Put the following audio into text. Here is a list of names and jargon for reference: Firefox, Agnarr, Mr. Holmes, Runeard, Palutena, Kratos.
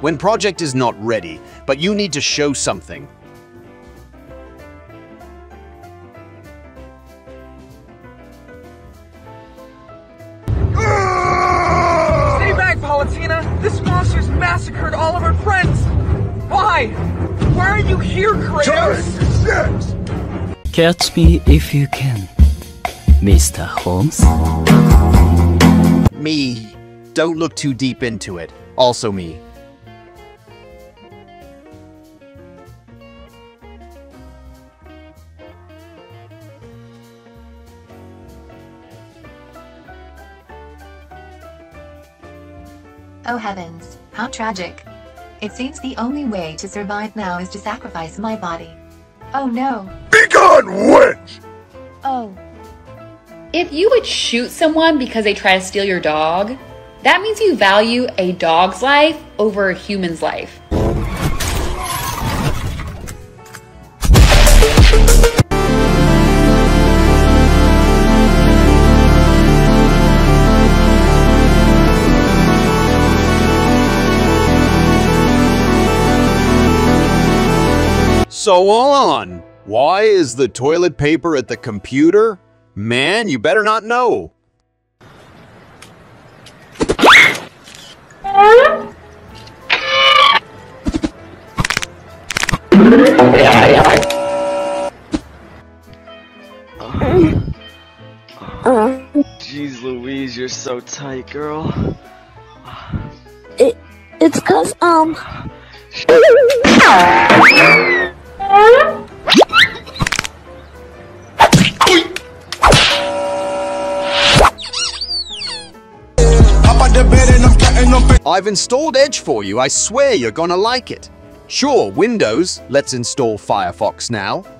When project is not ready, but you need to show something. Stay back, Palutena! This monster's massacred all of our friends! Why? Why are you here, Kratos? Catch me if you can, Mr. Holmes. Me. Don't look too deep into it. Also me. Oh heavens, how tragic. It seems the only way to survive now is to sacrifice my body. Oh no. Begone, witch! Oh. If you would shoot someone because they try to steal your dog, that means you value a dog's life over a human's life. So on, why is the toilet paper at the computer? Man, you better not know. Jeez Louise, you're so tight, girl. It's 'cause, I've installed Edge for you, I swear you're gonna like it. Sure, Windows, let's install Firefox now.